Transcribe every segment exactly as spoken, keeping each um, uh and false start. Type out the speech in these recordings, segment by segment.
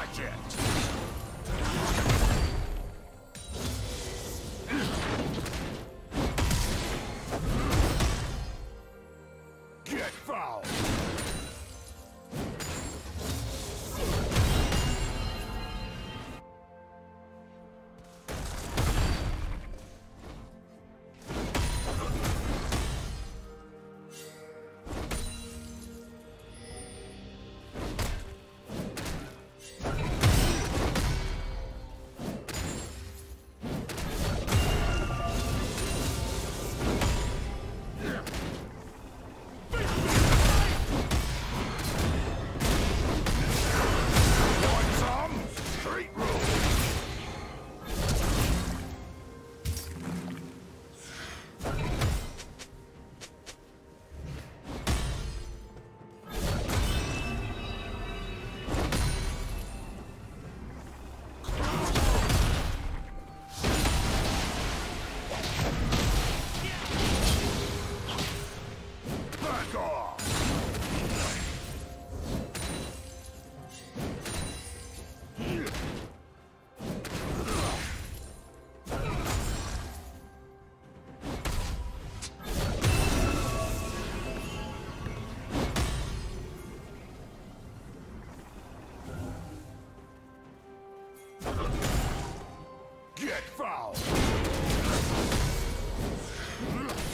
project.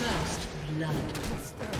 First blood.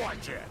Watch it!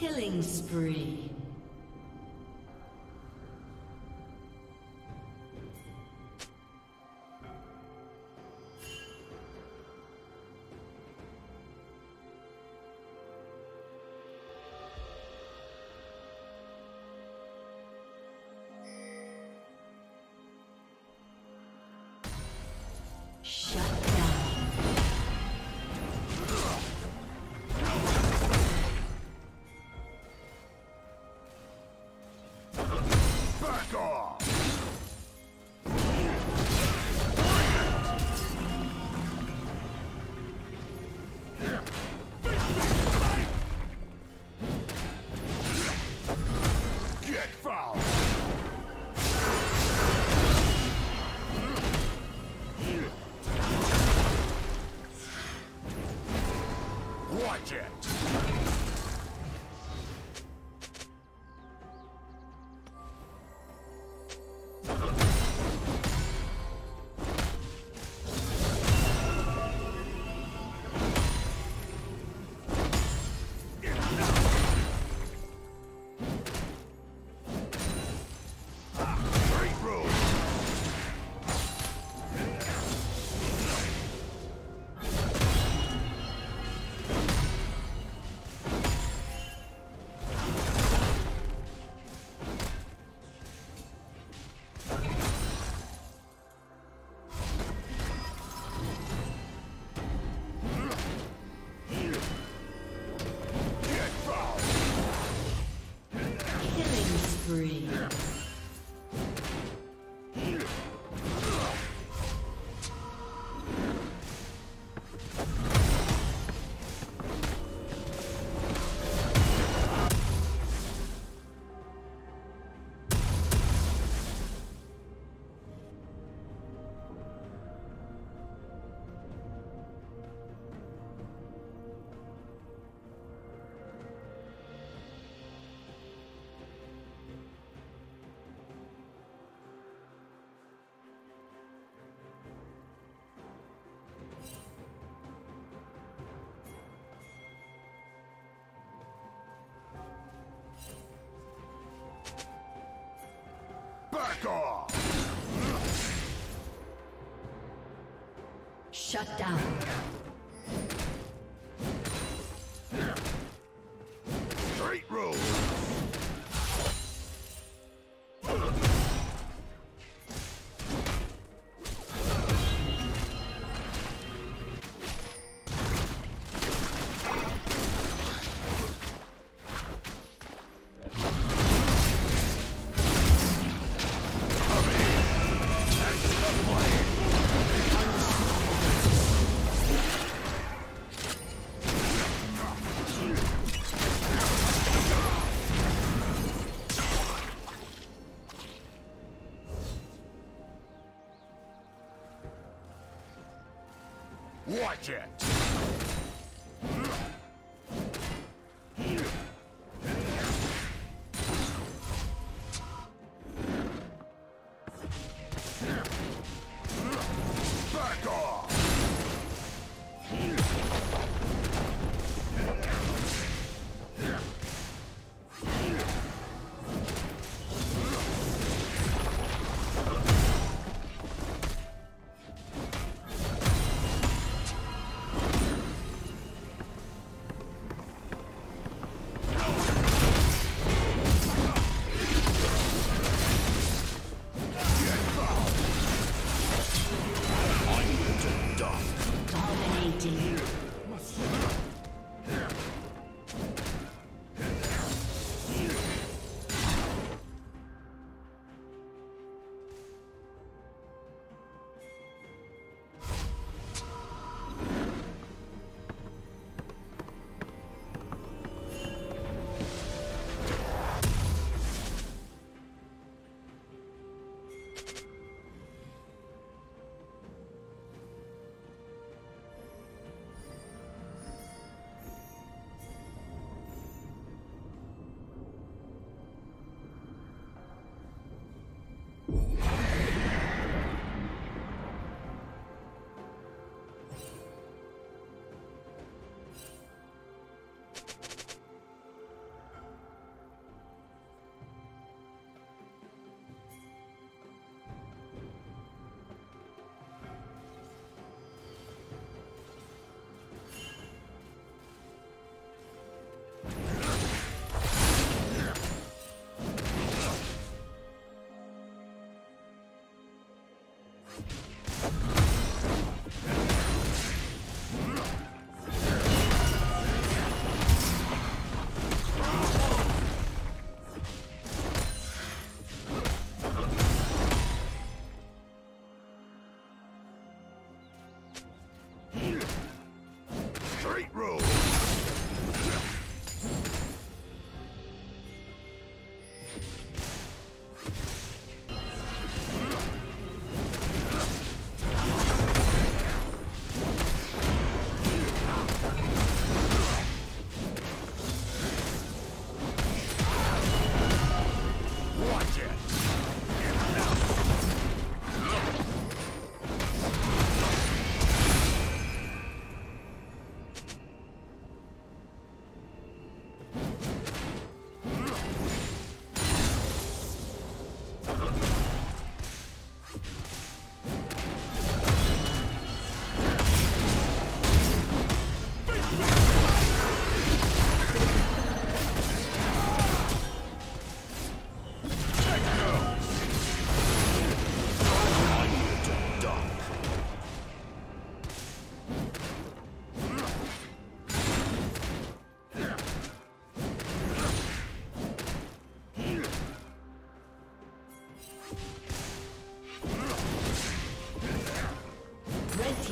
Killing spree. Back off! Shut down. Straight road. Watch it!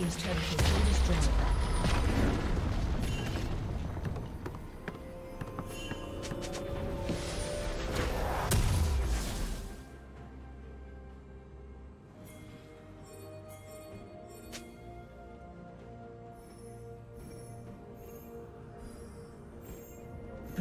team's turret has been destroyed.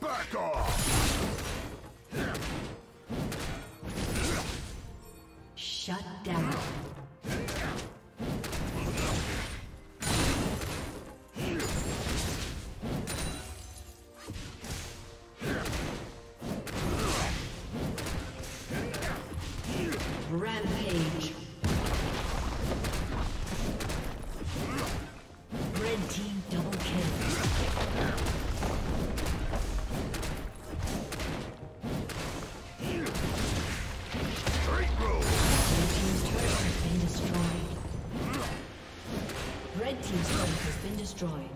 Back off! Shut down. Rampage. Red team double kill. Team's turret has been destroyed.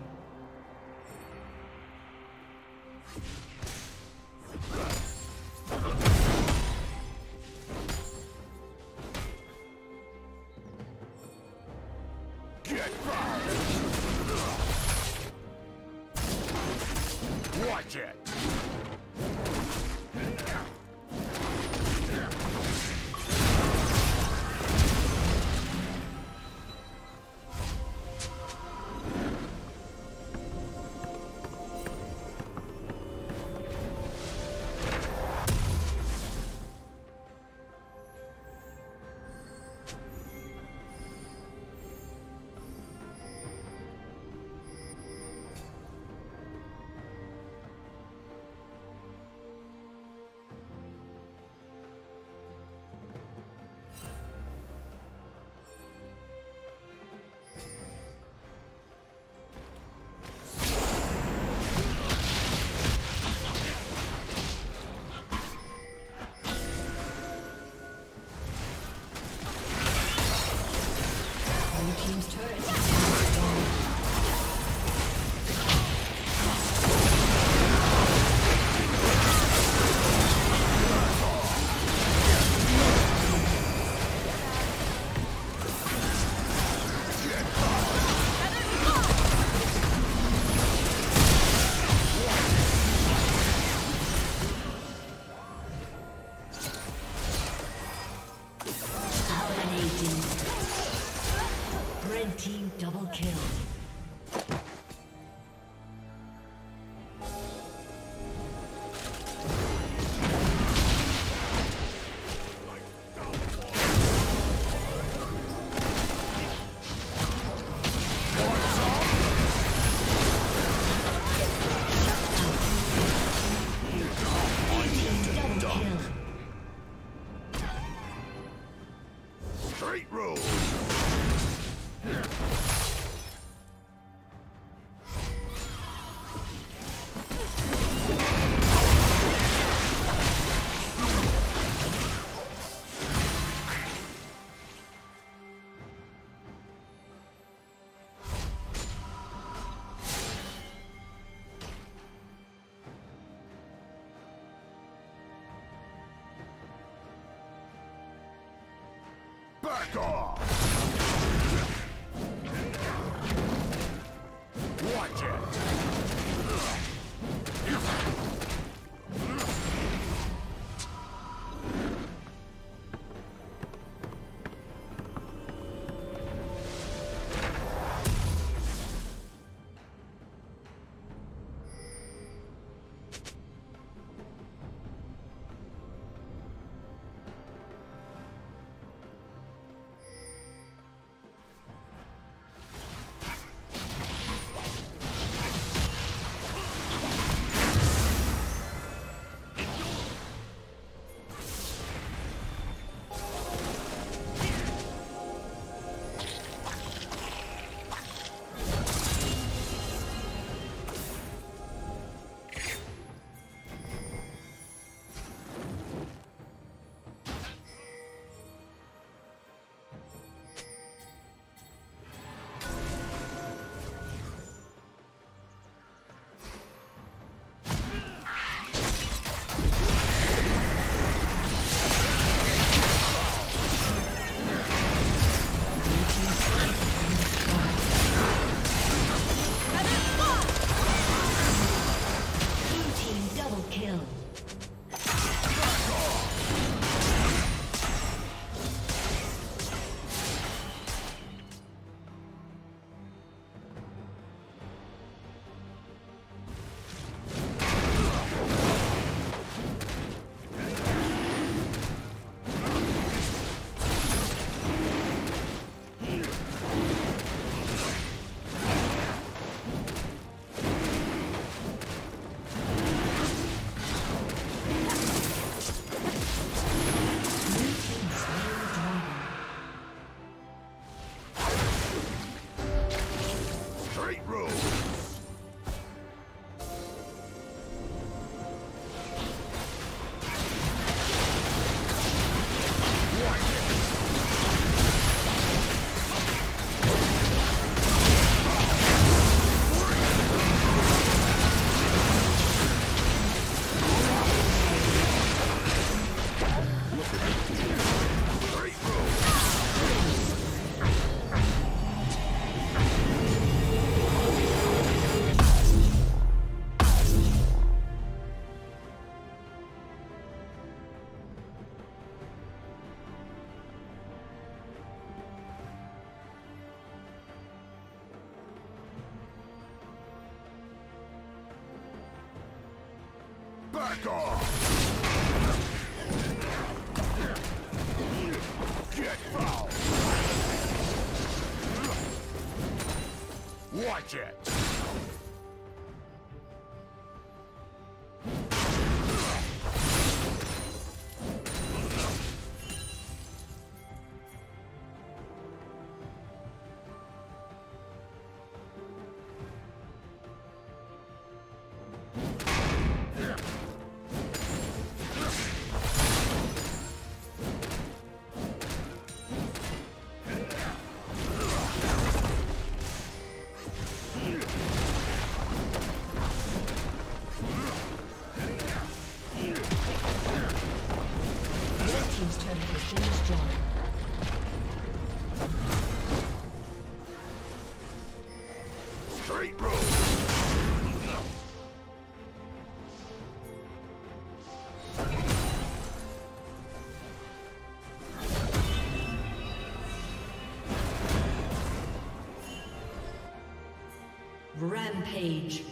Back off! Watch it! Back off! Get fouled! Watch it! Rampage.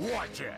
Watch it!